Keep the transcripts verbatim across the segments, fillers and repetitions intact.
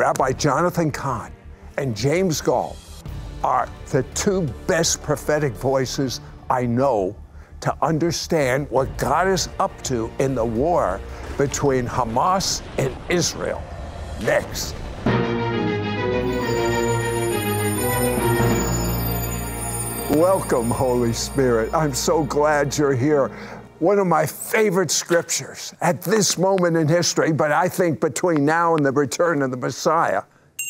Rabbi Jonathan Cahn and James Goll are the two best prophetic voices I know to understand what God is up to in the war between Hamas and Israel. Next. Welcome, Holy Spirit. I'm so glad you're here. One of my favorite scriptures at this moment in history, but I think between now and the return of the Messiah,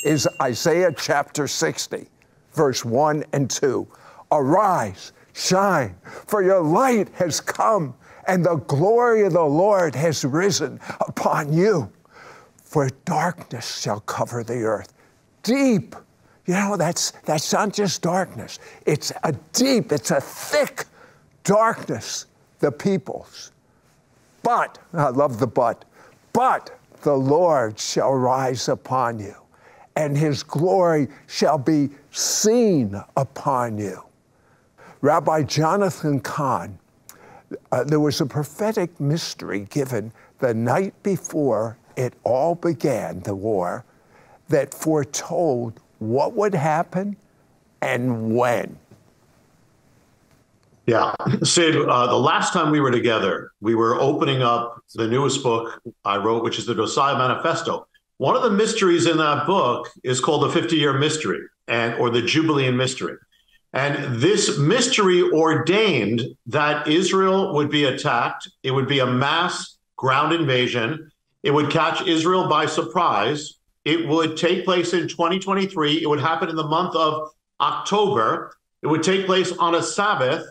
is Isaiah chapter sixty, verse one and two. Arise, shine, for your light has come, and the glory of the Lord has risen upon you. For darkness shall cover the earth. Deep. You know, that's, that's not just darkness. It's a deep, it's a thick darkness, the peoples. But, I love the but, but the Lord shall rise upon you, and his glory shall be seen upon you. Rabbi Jonathan Cahn, uh, there was a prophetic mystery given the night before it all began, the war, that foretold what would happen and when. Yeah, Sid, uh, the last time we were together, we were opening up the newest book I wrote, which is the Josiah Manifesto. One of the mysteries in that book is called the Fifty-Year Mystery, and or the Jubilee Mystery. And this mystery ordained that Israel would be attacked. It would be a mass ground invasion. It would catch Israel by surprise. It would take place in twenty twenty-three. It would happen in the month of October. It would take place on a Sabbath.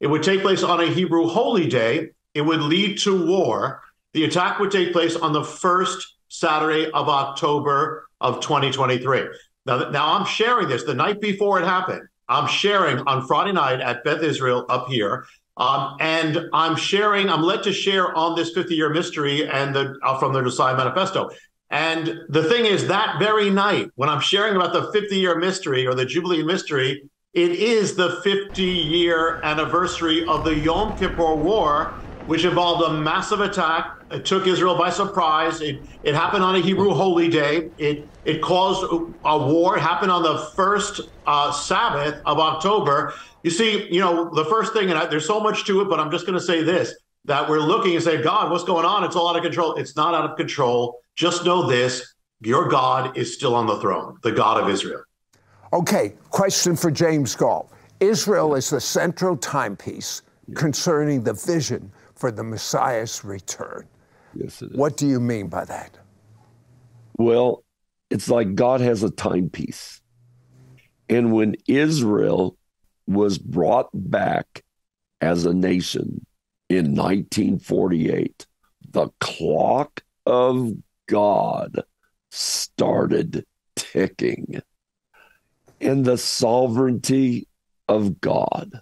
It would take place on a Hebrew holy day. It would lead to war. The attack would take place on the first Saturday of October of twenty twenty-three. Now, now I'm sharing this the night before it happened. I'm sharing on Friday night at Beth Israel up here. Um, and I'm sharing, I'm led to share on this fifty-year mystery and the uh, from the Josiah Manifesto. And the thing is, that very night, when I'm sharing about the fifty-year mystery or the Jubilee mystery, it is the fifty-year anniversary of the Yom Kippur War, which involved a massive attack. It took Israel by surprise. It, it happened on a Hebrew holy day. It, it caused a war. It happened on the first uh, Sabbath of October. You see, you know, the first thing, and I, there's so much to it, but I'm just going to say this, that we're looking and saying, God, what's going on? It's all out of control. It's not out of control. Just know this, your God is still on the throne, the God of Israel. Okay, question for James Goll. Israel is the central timepiece yes. concerning the vision for the Messiah's return. Yes, it is. What do you mean by that? Well, it's like God has a timepiece. And when Israel was brought back as a nation in nineteen forty-eight, the clock of God started ticking, and the sovereignty of God,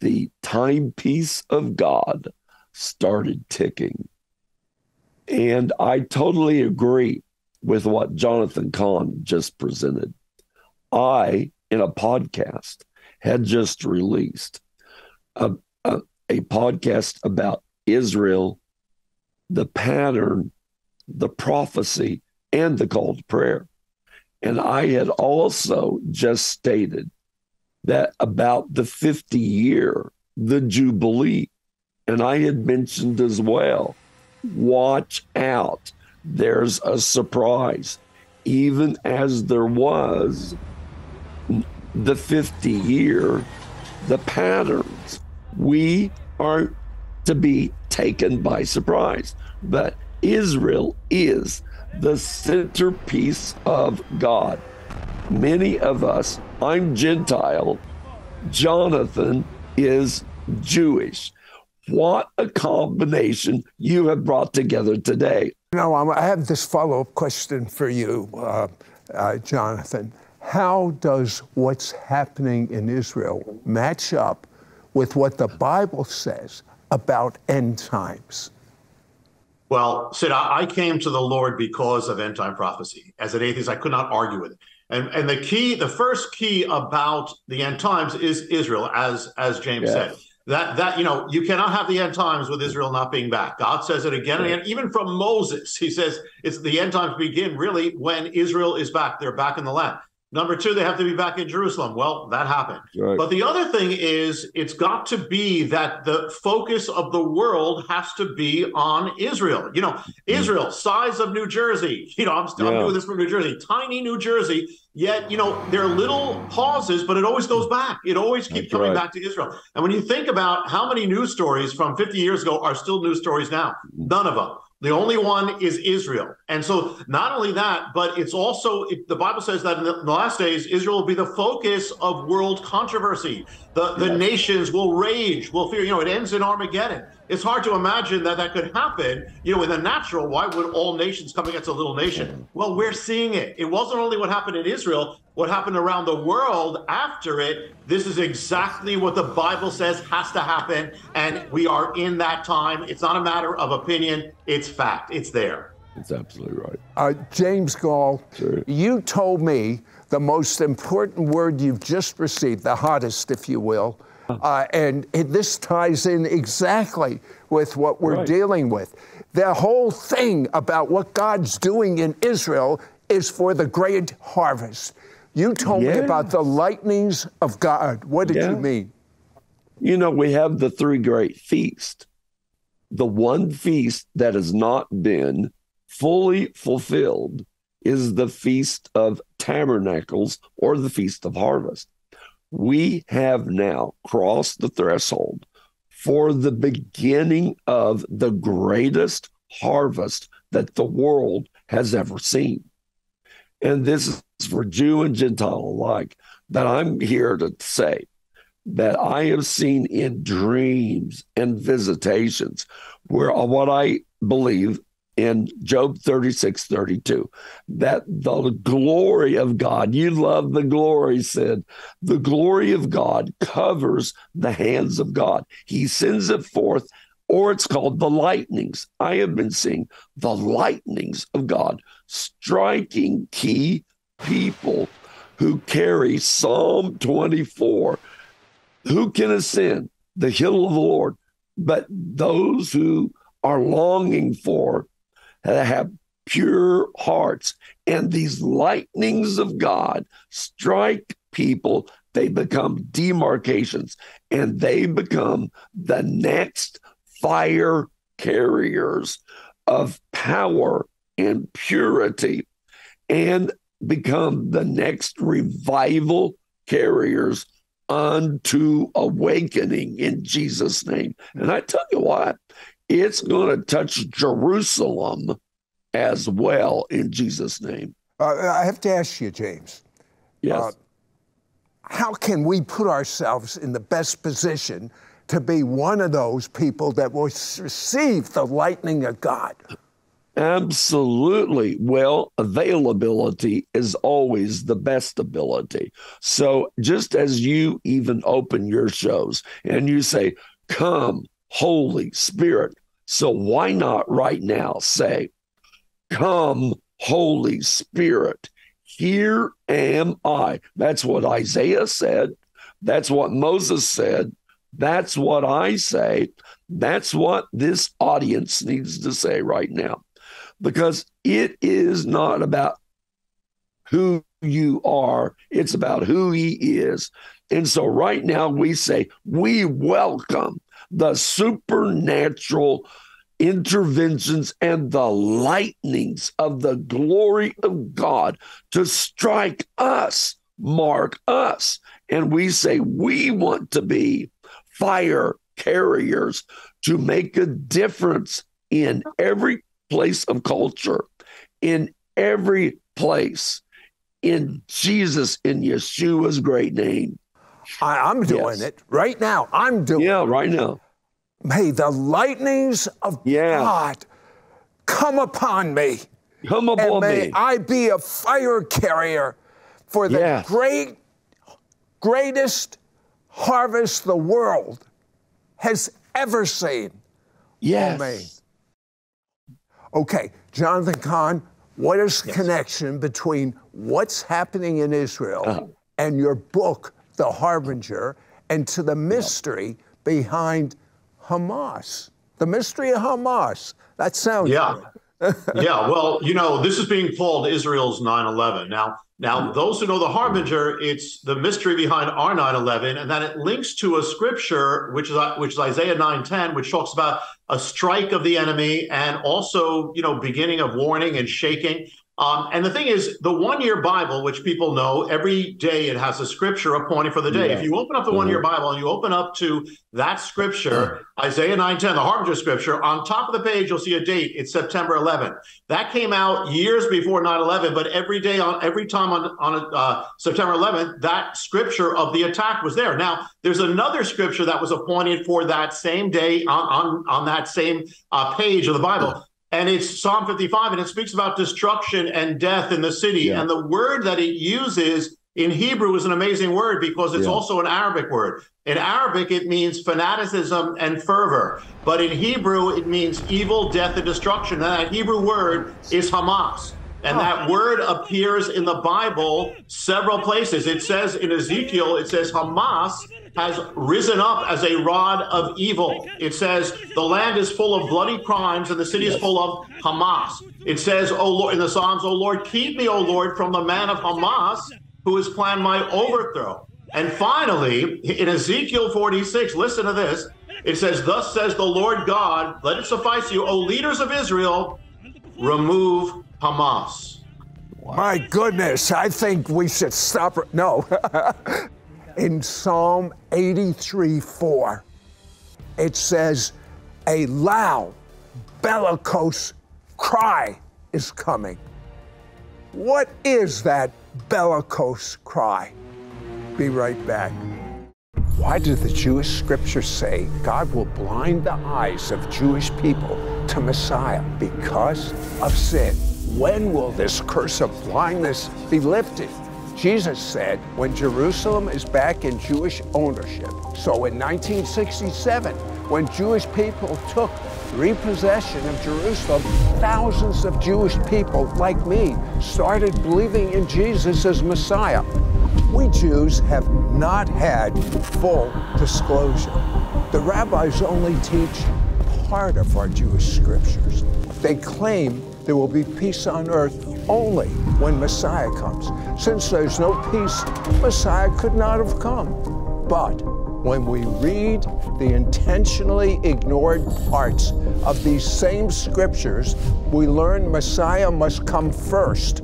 the timepiece of God, started ticking. And I totally agree with what Jonathan Cahn just presented. I, in a podcast, had just released a, a, a podcast about Israel, the pattern, the prophecy, and the call to prayer. And I had also just stated that about the fifty-year, the Jubilee, and I had mentioned as well, watch out, there's a surprise. Even as there was the fifty-year, the patterns, we are to be taken by surprise. But Israel is the centerpiece of God. Many of us, I'm Gentile, Jonathan is Jewish. What a combination you have brought together today. Now, I have this follow-up question for you, uh, uh, Jonathan. How does what's happening in Israel match up with what the Bible says about end times? Well, Sid, I came to the Lord because of end-time prophecy. As an atheist, I could not argue with it. And and the key, the first key about the end times is Israel, as, as James yes. said. That, that you know, you cannot have the end times with Israel not being back. God says it again and again, even from Moses. He says it's the end times begin really when Israel is back. They're back in the land. Number two, they have to be back in Jerusalem. Well, that happened. Right. But the other thing is, it's got to be that the focus of the world has to be on Israel. You know, Israel, size of New Jersey. You know, I'm, yeah. I'm doing this from New Jersey. Tiny New Jersey. Yet, you know, there are little pauses, but it always goes back. It always keeps That's coming right. back to Israel. And when you think about how many news stories from fifty years ago are still news stories now, none of them. The only one is Israel. And so not only that, but it's also, it, the Bible says that in the, in the last days, Israel will be the focus of world controversy. The, the yes. nations will rage, will fear, you know, it ends in Armageddon. It's hard to imagine that that could happen, you know, in the natural. Why would all nations come against a little nation? Well, we're seeing it. It wasn't only what happened in Israel, what happened around the world after it. This is exactly what the Bible says has to happen, and we are in that time. It's not a matter of opinion. It's fact. It's there. That's absolutely right. Uh, James Goll, sure. you told me the most important word you've just received, the hottest, if you will, Uh, and it, this ties in exactly with what we're right. dealing with. The whole thing about what God's doing in Israel is for the great harvest. You told yeah. me about the lightnings of God. What did yeah. you mean? You know, we have the three great feasts. The one feast that has not been fully fulfilled is the Feast of Tabernacles or the Feast of Harvest. We have now crossed the threshold for the beginning of the greatest harvest that the world has ever seen. And this is for Jew and Gentile alike, that I'm here to say that I have seen in dreams and visitations where what I believe in Job thirty-six, thirty-two, that the glory of God, you love the glory, Sid. The glory of God covers the hands of God. He sends it forth, or it's called the lightnings. I have been seeing the lightnings of God striking key people who carry Psalm twenty-four. Who can ascend the hill of the Lord? But those who are longing for that have pure hearts, and these lightnings of God strike people. They become demarcations, and they become the next fire carriers of power and purity, and become the next revival carriers unto awakening in Jesus' name. And I tell you what, it's going to touch Jerusalem as well in Jesus' name. Uh, I have to ask you, James. Yes. Uh, how can we put ourselves in the best position to be one of those people that will receive the lightning of God? Absolutely. Well, availability is always the best ability. So just as you even open your shows and you say, come, Holy Spirit. So why not right now say, come, Holy Spirit, here am I. That's what Isaiah said. That's what Moses said. That's what I say. That's what this audience needs to say right now. Because it is not about who you are. It's about who he is. And so right now we say, we welcome the supernatural interventions and the lightnings of the glory of God to strike us, mark us. And we say we want to be fire carriers to make a difference in every place of culture, in every place, in Jesus, in Yeshua's great name. I, I'm doing yes. it right now. I'm doing yeah, it. Yeah, right now. May the lightnings of yeah. God come upon me. Come upon and may me. May I be a fire carrier for the yes. great, greatest harvest the world has ever seen. Yes. Oh, okay, Jonathan Cahn, what is the yes. connection between what's happening in Israel uh-huh. and your book, The Harbinger, and to the mystery behind Hamas, the mystery of Hamas. That sounds yeah, yeah. Well, you know, this is being called Israel's nine eleven. Now, now, those who know the Harbinger, it's the mystery behind our nine eleven, and that it links to a scripture which is which is Isaiah nine ten, which talks about a strike of the enemy and also, you know, beginning of warning and shaking. Um, and the thing is, the one-year Bible, which people know, every day it has a scripture appointed for the day. Yeah. If you open up the one-year Bible and you open up to that scripture, Isaiah nine ten, the Harbinger scripture, on top of the page, you'll see a date. It's September eleventh. That came out years before nine eleven, but every day, on every time on, on uh, September eleventh, that scripture of the attack was there. Now, there's another scripture that was appointed for that same day on, on, on that same uh, page of the Bible. And it's Psalm fifty-five, and it speaks about destruction and death in the city. Yeah. And the word that it uses in Hebrew is an amazing word because it's yeah. also an Arabic word. In Arabic, it means fanaticism and fervor. But in Hebrew, it means evil, death, and destruction. And that Hebrew word is Hamas. And oh. that word appears in the Bible several places. It says in Ezekiel, it says Hamas has risen up as a rod of evil. It says the land is full of bloody crimes and the city is full of Hamas. It says, O Lord, in the Psalms, O Lord, keep me, O Lord, from the man of Hamas who has planned my overthrow. And finally, in Ezekiel forty-six, listen to this. It says, thus says the Lord God, let it suffice you, O leaders of Israel, remove Hamas. Wow. My goodness, I think we should stop. No. In Psalm eighty-three four, it says, a loud, bellicose cry is coming. What is that bellicose cry? Be right back. Why did the Jewish scripture say God will blind the eyes of Jewish people to Messiah? Because of sin. When will this curse of blindness be lifted? Jesus said, when Jerusalem is back in Jewish ownership. So in nineteen sixty-seven, when Jewish people took repossession of Jerusalem, thousands of Jewish people like me started believing in Jesus as Messiah. We Jews have not had full disclosure. The rabbis only teach part of our Jewish scriptures. They claim there will be peace on earth only when Messiah comes. Since there's no peace, Messiah could not have come. But when we read the intentionally ignored parts of these same scriptures, we learn Messiah must come first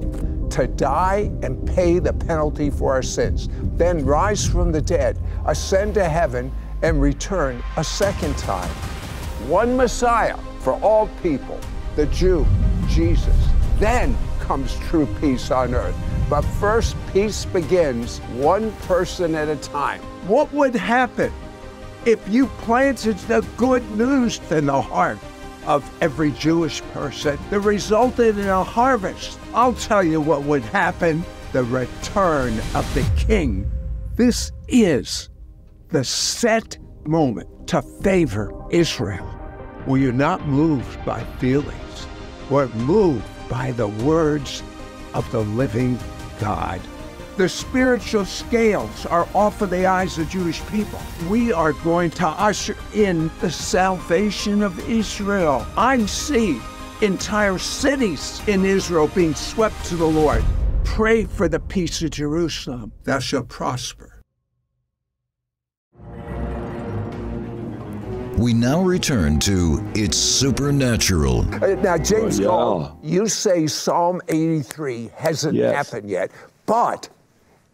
to die and pay the penalty for our sins, then rise from the dead, ascend to heaven, and return a second time. One Messiah for all people, the Jew, Jesus. Then comes true peace on earth. But first, peace begins one person at a time. What would happen if you planted the good news in the heart of every Jewish person that resulted in a harvest? I'll tell you what would happen, the return of the King. This is the set moment to favor Israel. We are not moved by feelings. We're moved by the words of the living God. The spiritual scales are off of the eyes of Jewish people. We are going to usher in the salvation of Israel. I see entire cities in Israel being swept to the Lord. Pray for the peace of Jerusalem. Thou shalt prosper. We now return to It's Supernatural. Uh, now, James Goll, oh, yeah. you say Psalm eighty-three hasn't yes. happened yet, but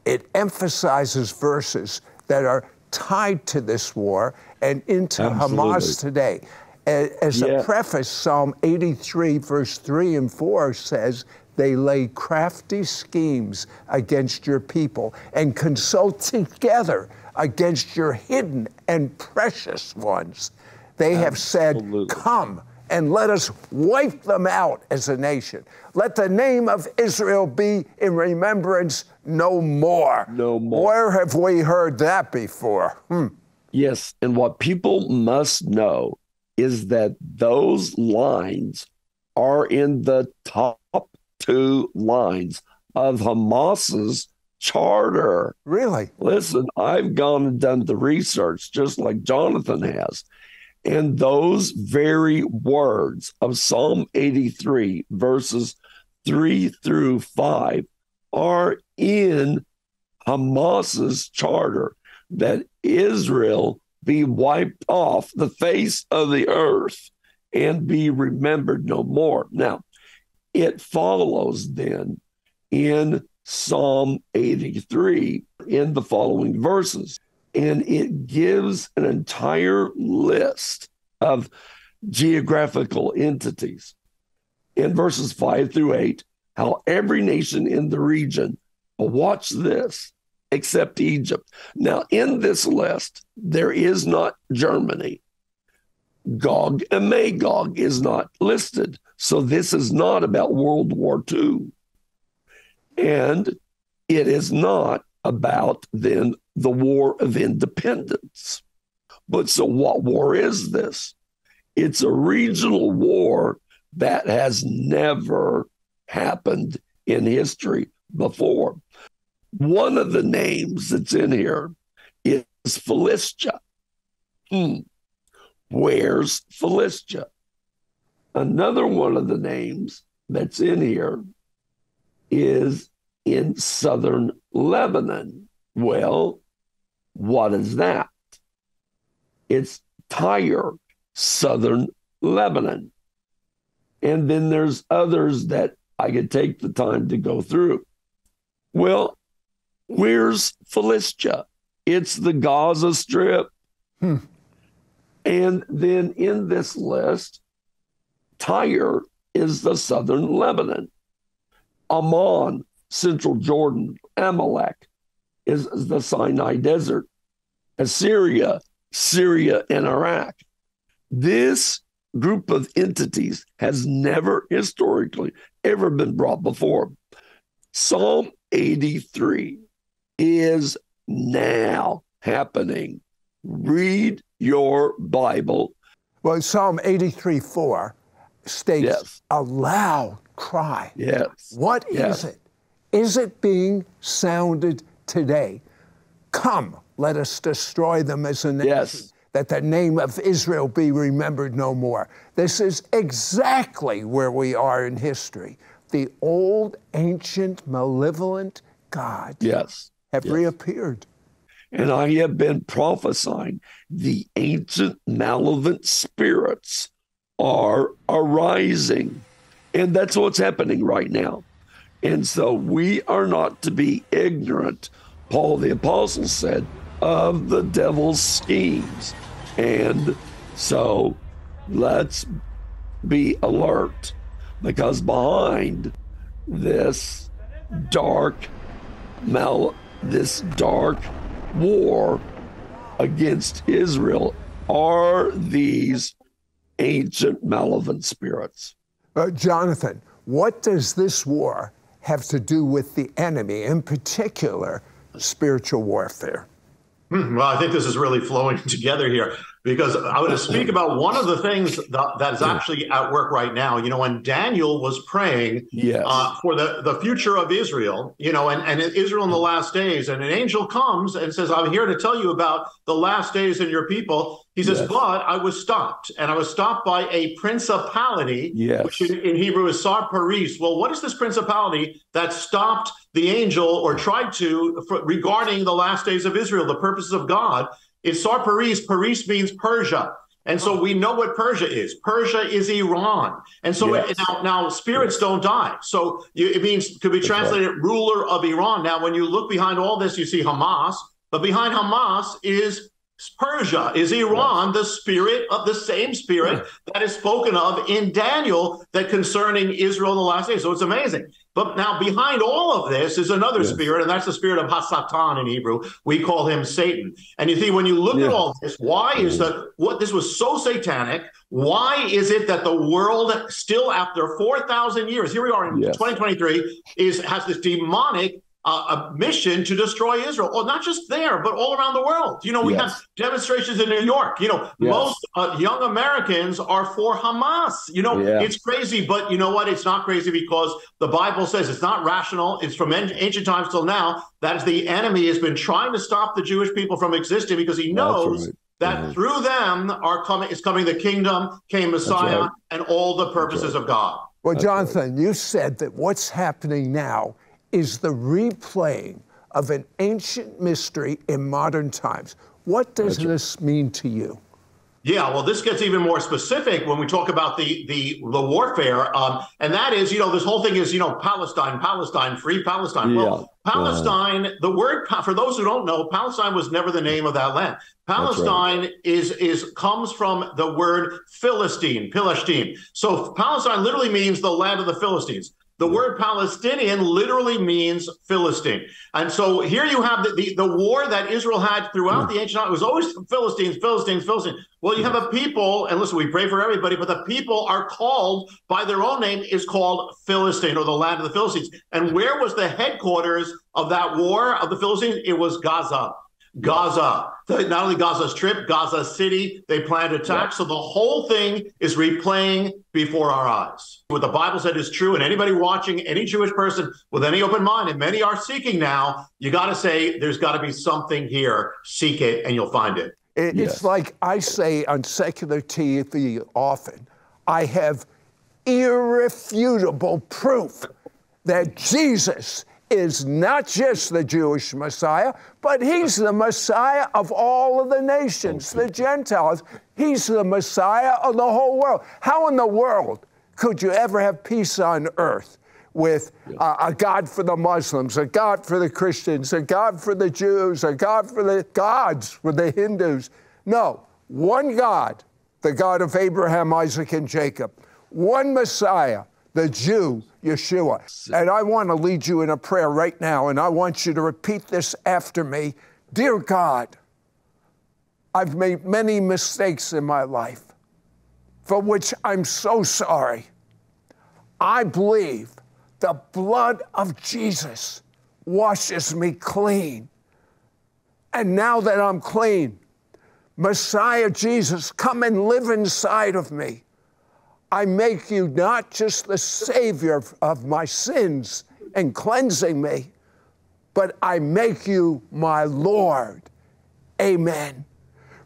it emphasizes verses that are tied to this war and into Absolutely. Hamas today. As yeah. a preface, Psalm eighty-three, verse three and four says, they lay crafty schemes against your people and consult together against your hidden and precious ones. They have Absolutely. said, come and let us wipe them out as a nation. Let the name of Israel be in remembrance no more. No more. Where have we heard that before? Hmm. Yes, and what people must know is that those lines are in the top two lines of Hamas's charter. Really? Listen, I've gone and done the research just like Jonathan has. And those very words of Psalm eighty-three, verses three through five, are in Hamas's charter, that Israel be wiped off the face of the earth and be remembered no more. Now, it follows then in Psalm eighty-three in the following verses. And it gives an entire list of geographical entities in verses five through eight, how every nation in the region, watch this, except Egypt. Now, in this list, there is not Germany. Gog and Magog is not listed. So this is not about World War Two. And it is not about then the War of Independence. But so what war is this? It's a regional war that has never happened in history before. One of the names that's in here is Philistia. Hmm. Where's Philistia? Another one of the names that's in here is in southern Lebanon. Well, what is that? It's Tyre, southern Lebanon. And then there's others that I could take the time to go through. Well, where's Philistia? It's the Gaza Strip. Hmm. And then in this list, Tyre is the southern Lebanon. Amman, central Jordan. Amalek is the Sinai Desert. Assyria, Syria, and Iraq. This group of entities has never historically ever been brought before. Psalm eighty-three is now happening. Read your Bible. Well, Psalm eighty-three four states, yes, a loud cry. Yes. What yes. is it? Is it being sounded today? Come, let us destroy them as a nation, yes, that the name of Israel be remembered no more. This is exactly where we are in history. The old, ancient, malevolent God yes. have yes. reappeared. And I have been prophesying the ancient, malevolent spirits are arising. And that's what's happening right now. And so we are not to be ignorant, Paul the Apostle said, of the devil's schemes. And so let's be alert, because behind this dark mal, this dark war against Israel are these ancient malevolent spirits. Uh, Jonathan, what does this war have to do with the enemy, in particular spiritual warfare? Well, I think this is really flowing together here, because I want to speak about one of the things that, that is actually at work right now. You know, when Daniel was praying yes. uh, for the, the future of Israel, you know, and, and Israel in the last days, and an angel comes and says, I'm here to tell you about the last days and your people. He says, yes. but I was stopped, and I was stopped by a principality, yes. which in, in Hebrew is Sar Paras. Well, what is this principality that stopped the angel, or tried to, for, regarding the last days of Israel, the purposes of God? It's Sar Paras. Paris means Persia. And so we know what Persia is. Persia is Iran. And so yes. it, now, now spirits yes. don't die. So you, it means, could be translated right. ruler of Iran. Now, when you look behind all this, you see Hamas. But behind Hamas is Persia, is Iran, yes. the spirit of the same spirit yes. that is spoken of in Daniel, that concerning Israel in the last days. So it's amazing. But now behind all of this is another yes. spirit, and that's the spirit of HaSatan in Hebrew. We call him Satan. And you see, when you look yes. at all this, why is the, what this was so satanic, why is it that the world still after four thousand years, here we are in yes. twenty twenty-three, is has this demonic Uh, a mission to destroy Israel, or not just there, but all around the world. You know, we yes. have demonstrations in New York. You know, yes. most uh, young Americans are for Hamas. You know, yeah. it's crazy, but you know what? It's not crazy because the Bible says it's not rational. It's from en- ancient times till now that is the enemy has been trying to stop the Jewish people from existing because he knows right. that mm-hmm. through them are coming is coming the kingdom, came Messiah, right. and all the purposes right. of God. Well, That's Jonathan, right. you said that what's happening now is the replaying of an ancient mystery in modern times. What does That's this mean to you? Yeah, well, this gets even more specific when we talk about the the, the warfare. Um, and that is, you know, this whole thing is, you know, Palestine, Palestine, free Palestine. Yeah. Well, Palestine, uh, the word, for those who don't know, Palestine was never the name of that land. Palestine right. is is comes from the word Philistine, Pilashtine. So Palestine literally means the land of the Philistines. The word Palestinian literally means Philistine. And so here you have the, the, the war that Israel had throughout yeah. the ancient, it was always Philistines, Philistines, Philistines. Well, you yeah. have a people, and listen, we pray for everybody, but the people are called by their own name is called Philistine or the land of the Philistines. And where was the headquarters of that war of the Philistines? It was Gaza. Gaza, not only Gaza Strip, Gaza City, they planned attacks. Yeah. So the whole thing is replaying before our eyes. What the Bible said is true, and anybody watching, any Jewish person with any open mind, and many are seeking now, you got to say, there's got to be something here. Seek it, and you'll find it. It's yes. like I say on secular T V often, I have irrefutable proof that Jesus is not just the Jewish Messiah, but he's the Messiah of all of the nations, the Gentiles. He's the Messiah of the whole world. How in the world could you ever have peace on earth with uh, a God for the Muslims, a God for the Christians, a God for the Jews, a God for the gods, for the Hindus? No, one God, the God of Abraham, Isaac, and Jacob, one Messiah, the Jew, Yeshua. And I want to lead you in a prayer right now, and I want you to repeat this after me. Dear God, I've made many mistakes in my life, for which I'm so sorry. I believe the blood of Jesus washes me clean. And now that I'm clean, Messiah Jesus, come and live inside of me. I make you not just the Savior of my sins and cleansing me, but I make you my Lord. Amen.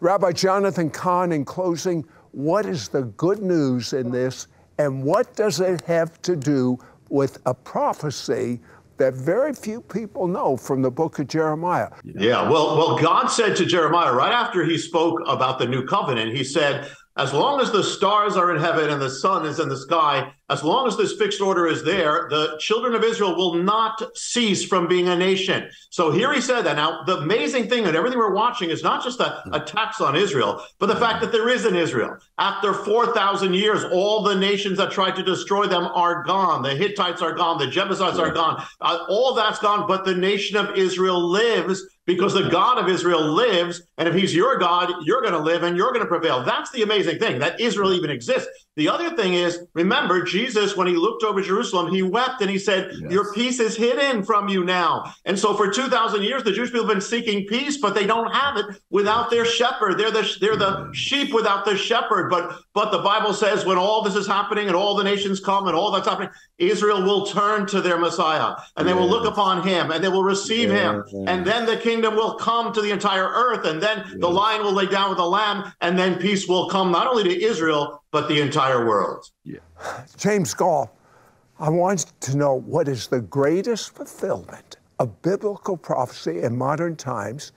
Rabbi Jonathan Cahn, in closing, what is the good news in this, and what does it have to do with a prophecy that very few people know from the book of Jeremiah? Yeah, well, well, God said to Jeremiah, right after he spoke about the new covenant, he said, as long as the stars are in heaven and the sun is in the sky, as long as this fixed order is there, the children of Israel will not cease from being a nation. So here he said that. Now, the amazing thing and everything we're watching is not just the attacks on Israel, but the fact that there is an Israel. After four thousand years, all the nations that tried to destroy them are gone. The Hittites are gone. The Jebusites are gone. Uh, all that's gone, but the nation of Israel lives, because the God of Israel lives, and if he's your God, you're going to live and you're going to prevail. That's the amazing thing, that Israel even exists. The other thing is, remember, Jesus, when he looked over Jerusalem, he wept and he said, yes. your peace is hidden from you now. And so for two thousand years, the Jewish people have been seeking peace, but they don't have it without their shepherd. They're the, they're the sheep without the shepherd. But, but the Bible says when all this is happening and all the nations come and all that's happening, Israel will turn to their Messiah, and they yeah. will look upon him, and they will receive yeah, him. Yeah. And then the king kingdom will come to the entire earth, and then yeah. the lion will lay down with the lamb, and then peace will come not only to Israel, but the entire world. Yeah. James Goll, I want to know, what is the greatest fulfillment of biblical prophecy in modern times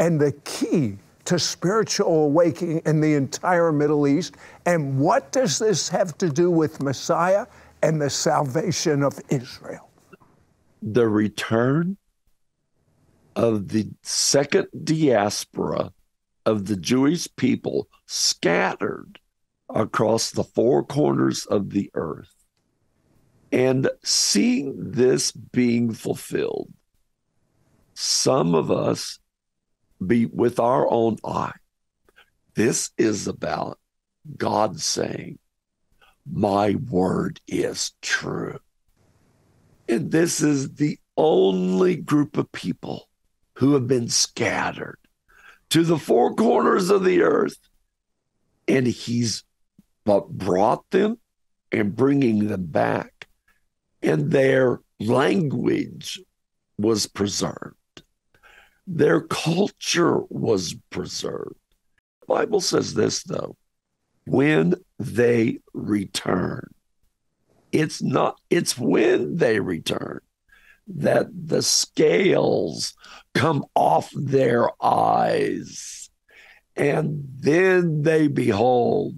and the key to spiritual awakening in the entire Middle East? And what does this have to do with Messiah and the salvation of Israel? The return of the second diaspora of the Jewish people scattered across the four corners of the earth, and seeing this being fulfilled, some of us be with our own eye. This is about God saying, my word is true. And this is the only group of people who have been scattered to the four corners of the earth. And he's brought them and bringing them back. And their language was preserved. Their culture was preserved. The Bible says this, though, when they return, it's not, it's when they return that the scales come off their eyes. And then they behold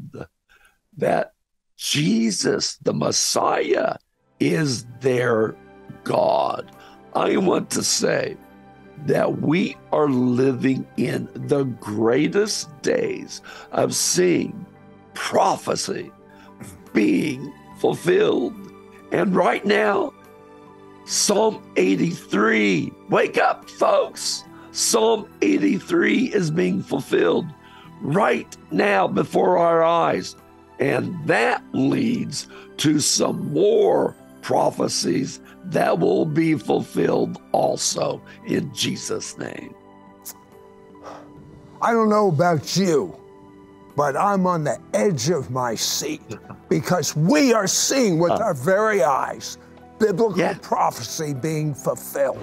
that Jesus, the Messiah, is their God. I want to say that we are living in the greatest days of seeing prophecy being fulfilled. And right now, Psalm eighty-three, wake up, folks. Psalm eighty-three is being fulfilled right now before our eyes. And that leads to some more prophecies that will be fulfilled also in Jesus' name. I don't know about you, but I'm on the edge of my seat because we are seeing with uh, our very eyes biblical yeah. prophecy being fulfilled.